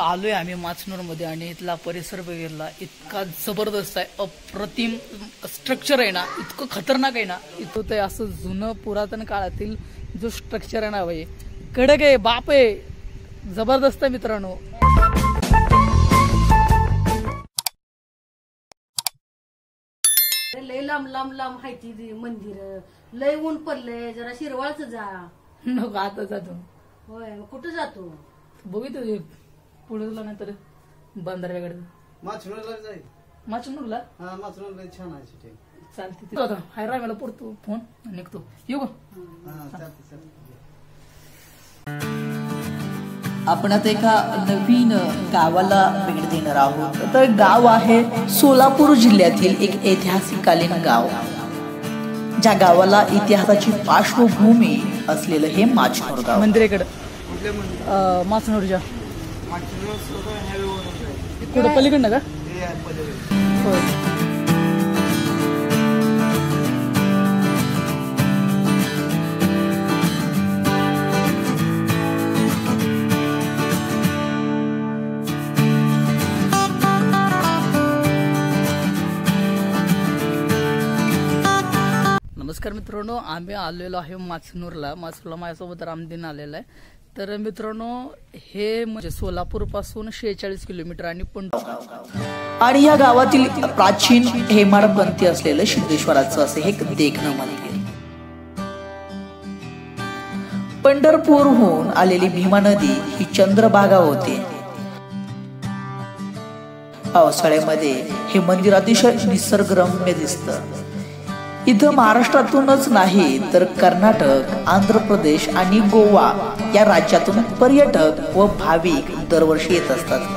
आलोय आम्ही माचणूर मध्ये आणि इथला परिसर बघितला, इतका जबरदस्त आहे, अप्रतिम स्ट्रक्चर आहे ना, इतकं खतरनाक आहे ना. इथं ते असं जुनं पुरातन काळातील जो स्ट्रक्चर आहे ना भाई, कडक आहे, बाप आहे, जबरदस्त आहे मित्रांनो. लय लांब लांब लांब हायती मंदिर, लय ऊन पडले, जरा शिरवाळच जा. नको आता जातो. होय कुठे जातो बघितलं पुढे नंतर बांधाऱ्याकडे माचणूरला जाईल. माचणूरला हा, माचणूरला छान आहे तिथे. चालते तिथे आता हाय रामेला पुरतो फोन निघतो. येऊ आपण आता एका नवीन गावाला भेट देणार आहोत. तर गाव आहे सोलापूर जिल्ह्यातील एक ऐतिहासिककालीन गाव, ज्या गावाला इतिहासाची पार्श्वभूमी असलेलं हे माचणूर गाव. मंदिराकडे माचणूरच्या कुठं पलीकडनं का मित्रांनो. आम्ही आलेलो आहे माचणूरला. माचणूरला माझ्यासोबत रामदिन आलेला आहे. तर मित्रांनो हे म्हणजे सोलापूर पासून 46 किलोमीटर आणि पंढरपूर, आणि या गावातील प्राचीन हेमाडपंथी असलेलं सिद्धेश्वराचं असे हे देखणं मंदिर. पंढरपूरहून आलेली भीमा नदी ही चंद्रभागा होते. पावसाळ्यामध्ये हे मंदिर अतिशय निसर्गरम्य दिसतं. इथं महाराष्ट्रातूनच नाही तर कर्नाटक, आंध्र प्रदेश आणि गोवा या राज्यातून पर्यटक व भाविक दरवर्षी येत असतात.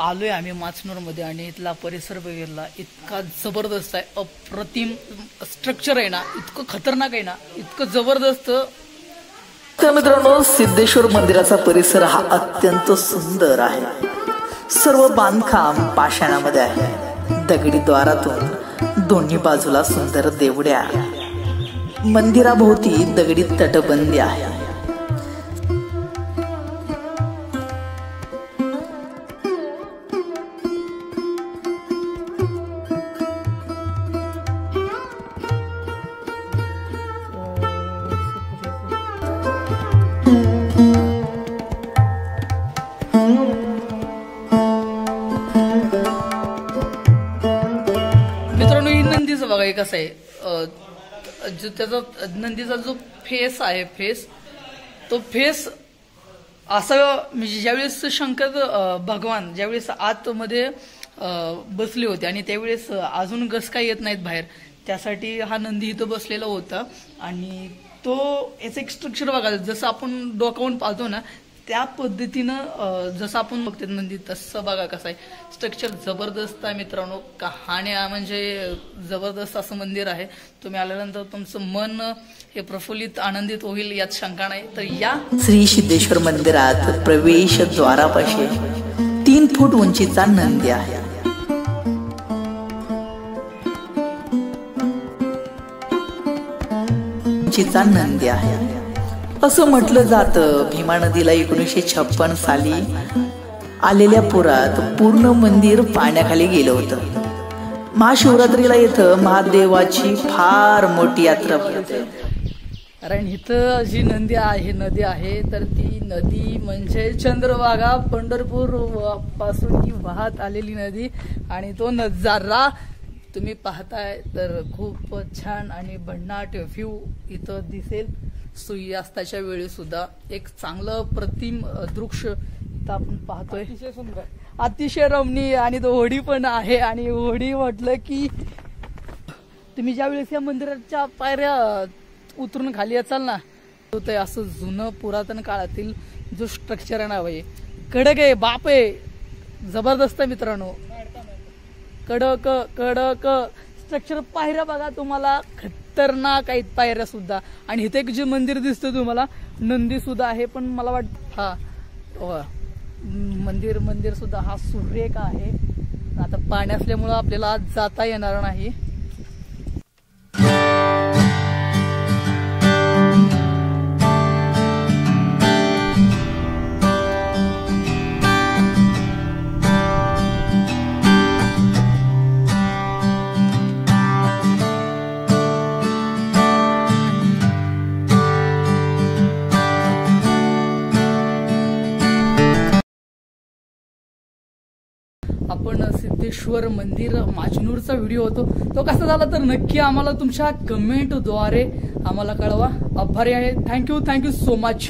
आलोय आम्ही माचणूर मध्ये आणि इथला परिसर बघितला, इतका जबरदस्त आहे, अप्रतिम स्ट्रक्चर आहे ना, इतकं खतरनाक आहे ना, इतकं जबरदस्त. तर मित्रांनो सिद्धेश्वर मंदिराचा परिसर हा अत्यंत सुंदर आहे. सर्व बांधकाम पाषाणामध्ये आहे. दगडी द्वारातून दोन्ही बाजूला सुंदर देवड्या, मंदिराभोवती दगडी तटबंदी आहे. कसं आहे जो त्याचा नंदीचा जो फेस आहे, तो फेस असं म्हणजे ज्यावेळेस शंकर भगवान ज्यावेळेस आतमध्ये बसले होते आणि त्यावेळेस अजून घस काय येत नाहीत बाहेर, त्यासाठी हा नंदी इथं बसलेला होता. आणि तो याचं एक स्ट्रक्चर बघा, जसं आपण डोकावून पाहतो ना त्या पद्धतीनं जसं आपण बघतो नंदी तसं बघा कसं आहे स्ट्रक्चर. जबरदस्त आहे मित्रांनो, कहाण्या म्हणजे जबरदस्त असं मंदिर आहे. तुम्ही आल्यानंतर तुमचं मन हे प्रफुल्लित आनंदित होईल यात शंका नाही. तर या श्री सिद्धेश्वर मंदिरात प्रवेश द्वारापाशी 3 फूट उंचीचा नंदी आहे. असं म्हटलं जातं भीमा नदीला 1956 साली आलेल्या पुरात पूर्ण मंदिर पाण्याखाली गेलं होतं. महाशिवरात्रीला इथं महादेवाची फार मोठी यात्रा भरते. कारण इथं जी नदी आहे तर ती नदी म्हणजे चंद्रभागा पंढरपूर पासून ही वाहत आलेली नदी. आणि तो नजारा तुम्ही पाहताय तर खूप छान आणि भन्नाट व्ह्यू इथं दिसेल. सूर्यास्ताच्या वेळी सुद्धा एक चांगलं प्रतिम दृश्य इथं आपण पाहतोय. अतिशय सुंदर, अतिशय रमणीय. आणि तो होडी पण आहे. आणि होडी म्हटलं की तुम्ही ज्या वेळेस या मंदिराच्या पायऱ्या उतरून खाली असाल ना, तो ते असं जुनं पुरातन काळातील जो स्ट्रक्चर आहे ना भाई, कडक आहे, बाप आहे, जबरदस्त मित्रांनो. कडक कडक स्ट्रक्चर, पायऱ्या बघा तुम्हाला खतरनाक आहेत पायऱ्या सुद्धा. आणि इथे एक जे मंदिर दिसतं तुम्हाला, नंदी सुद्धा आहे, पण मला वाटतं हा मंदिर मंदिर सुद्धा हा सुरेख आहे. आता पाणी असल्यामुळे आपल्याला जाता येणार नाही. आपण सिद्धेश्वर मंदिर माचणूरचा व्हिडिओ होतो, तो कसा झाला तर नक्की आम्हाला तुमच्या कमेंटद्वारे आम्हाला कळवा. आभारी आहे. Thank you so much.